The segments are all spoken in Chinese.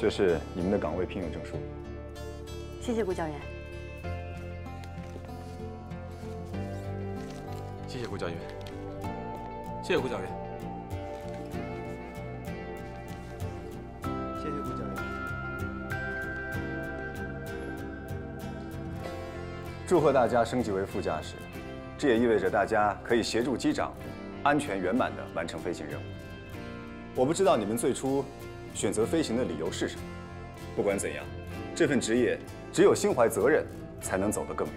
这是你们的岗位聘用证书。谢谢顾教员。谢谢顾教员。谢谢顾教员。谢谢顾教员。祝贺大家升级为副驾驶，这也意味着大家可以协助机长，安全圆满地完成飞行任务。我不知道你们最初 选择飞行的理由是什么？不管怎样，这份职业只有心怀责任，才能走得更远。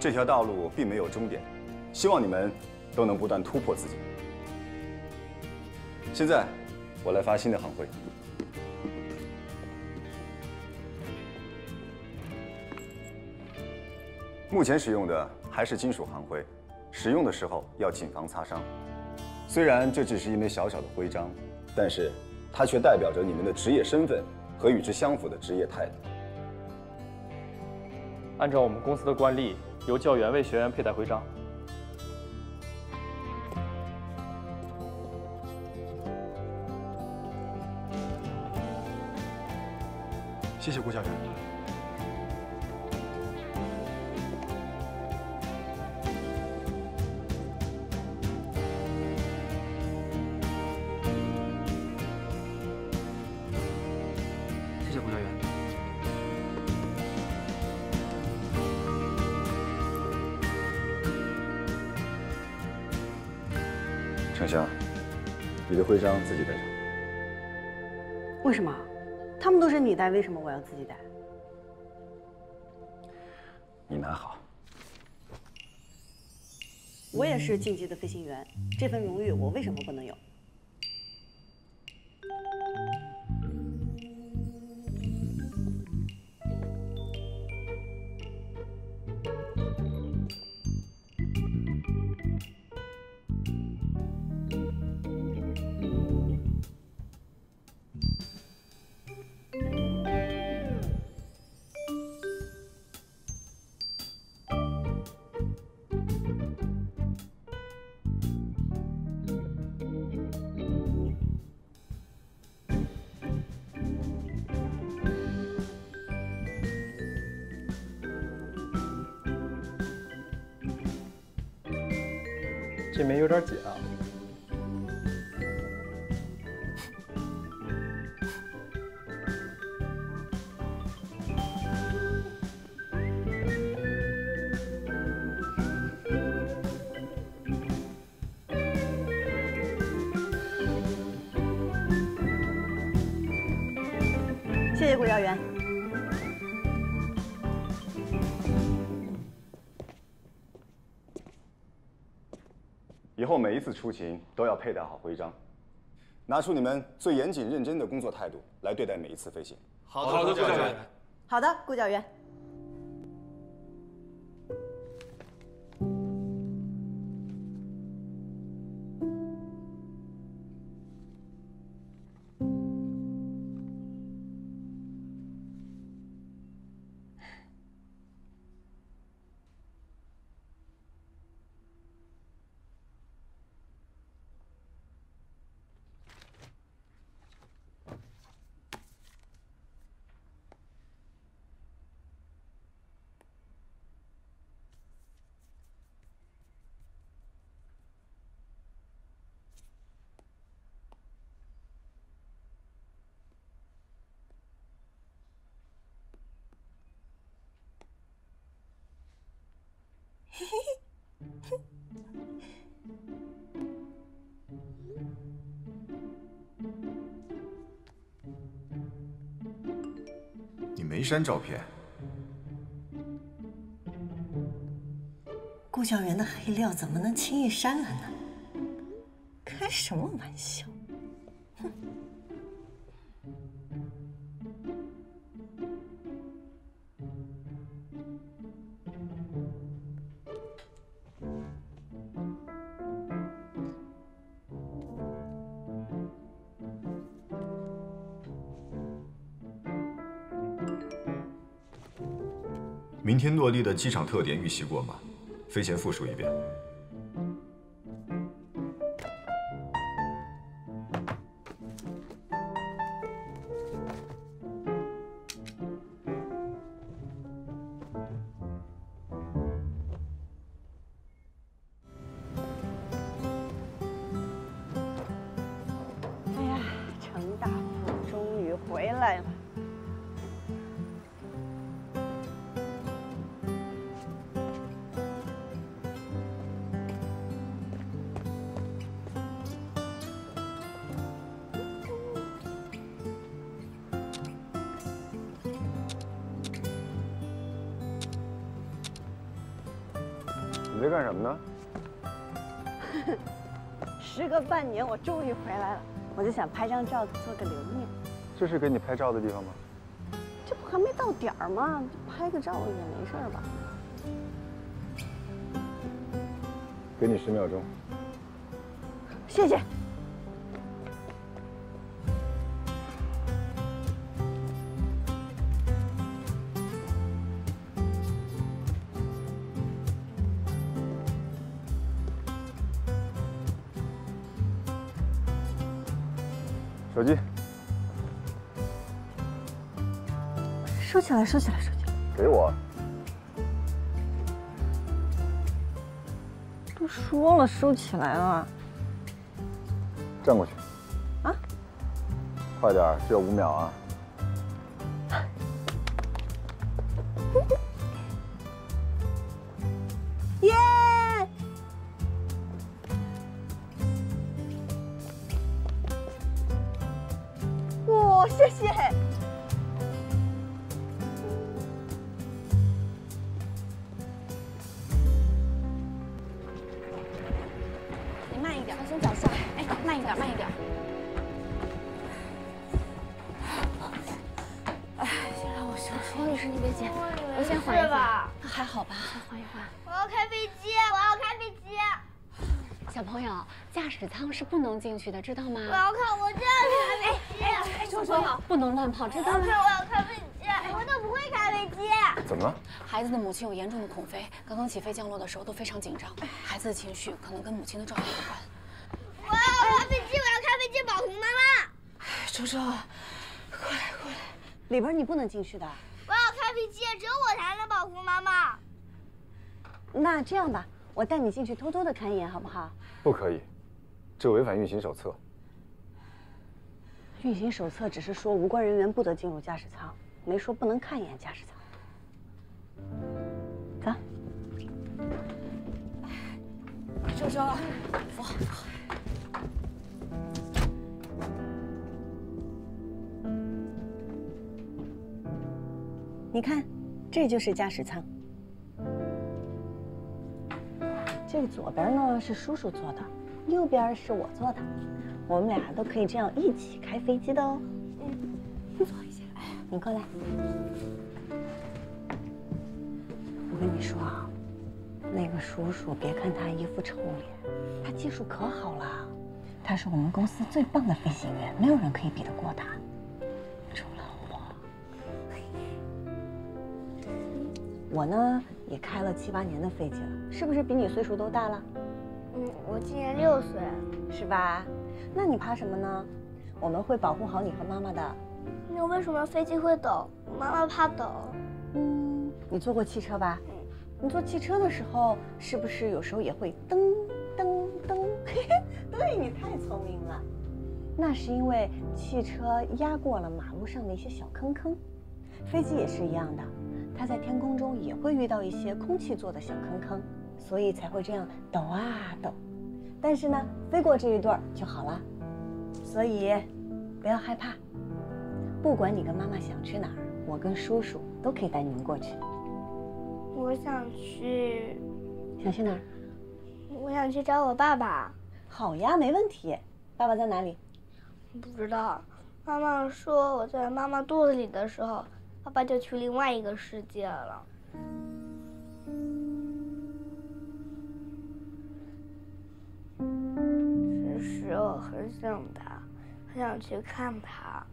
这条道路并没有终点，希望你们都能不断突破自己。现在，我来发新的航徽。目前使用的还是金属航徽，使用的时候要谨防擦伤。虽然这只是一枚小小的徽章，但是 它却代表着你们的职业身份和与之相符的职业态度。按照我们公司的惯例，由教员为学员佩戴徽章。谢谢顾教员。丞相，你的徽章自己带上。为什么？他们都是你带，为什么我要自己带？你拿好。我也是晋级的飞行员，这份荣誉我为什么不能有？这枚有点紧啊，谢谢顾教员。 以后每一次出勤都要佩戴好徽章，拿出你们最严谨认真的工作态度来对待每一次飞行。好的，顾教员。好的，顾教员。你没删照片？顾教员的黑料怎么能轻易删了呢？开什么玩笑！ 明天落地的机场特点预习过吗？飞前复述一遍。来了。你在干什么呢？时隔半年，我终于回来了。 我就想拍张照，做个留念。这是给你拍照的地方吗？这不还没到点儿吗？拍个照也没事吧？给你10秒钟。谢谢。手机，收起来，收起来，收起来。给我。都说了收起来啊。站过去。啊？快点，只有5秒啊。耶！谢谢。你慢一点，我先找下。哎，慢一点，慢一点。哎，先让我休息。王女士，你别急，我先缓一缓。还好吧？先缓一缓。我要开飞机！我要开飞机！小朋友，驾驶舱是不能进去的，知道吗？我要看我这里。 周周，不能乱跑，知道吗？我要开飞机，我都不会开飞机。怎么了？孩子的母亲有严重的恐飞，刚刚起飞降落的时候都非常紧张，孩子的情绪可能跟母亲的状态有关。我要开飞机，我要开飞机，保护妈妈。周周，过来过来，里边你不能进去的。我要开飞机，只有我才能保护妈妈。那这样吧，我带你进去偷偷的看一眼，好不好？不可以，这违反运行手册。 运行手册只是说无关人员不得进入驾驶舱，没说不能看一眼驾驶舱。走，周周，扶好，扶好。你看，这就是驾驶舱。这个左边呢是叔叔坐的，右边是我坐的。 我们俩都可以这样一起开飞机的哦。嗯，坐一下。哎，你过来。我跟你说啊，那个叔叔，别看他一副臭脸，他技术可好了。他是我们公司最棒的飞行员，没有人可以比得过他，除了我。我呢，也开了7、8年的飞机了，是不是比你岁数都大了？嗯，我今年6岁，是吧？ 那你怕什么呢？我们会保护好你和妈妈的。那为什么飞机会抖？妈妈怕抖。嗯，你坐过汽车吧？嗯。你坐汽车的时候，是不是有时候也会噔噔噔？对，你太聪明了。那是因为汽车压过了马路上的一些小坑坑。飞机也是一样的，它在天空中也会遇到一些空气做的小坑坑，所以才会这样抖啊抖。 但是呢，飞过这一段就好了，所以不要害怕。不管你跟妈妈想去哪儿，我跟叔叔都可以带你们过去。我想去，想去哪儿？我想去找我爸爸。好呀，没问题。爸爸在哪里？不知道。妈妈说我在妈妈肚子里的时候，爸爸就去另外一个世界了。 我很想他，很想去看他。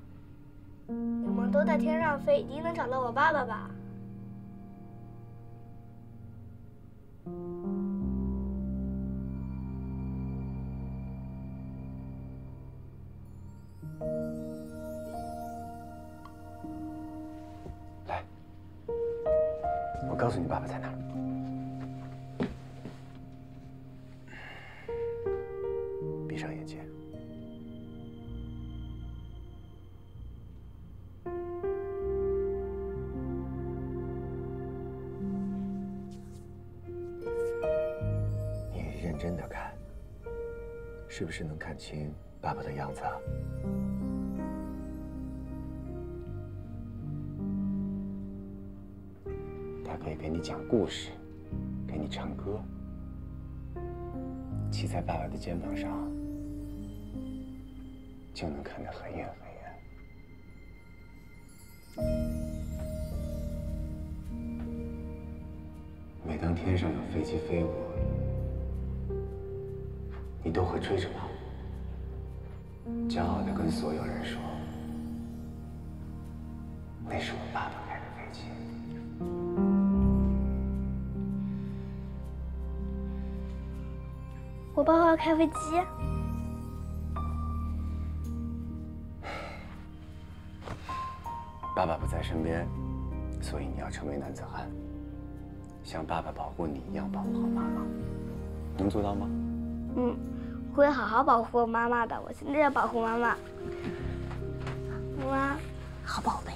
你们都在天上飞，一定能找到我爸爸吧？来，我告诉你爸爸在哪儿。 闭上眼睛，是不是能看清爸爸的样子啊？他可以给你讲故事，给你唱歌，骑在爸爸的肩膀上，就能看得很远很远。 每当天上有飞机飞过，你都会追着跑，骄傲地跟所有人说：“那是我爸爸开的飞机。”我爸爸开飞机？爸爸不在身边，所以你要成为男子汉。 像爸爸保护你一样保护好妈妈，能做到吗？嗯，会好好保护妈妈的。我现在要保护妈妈，妈妈，好宝贝。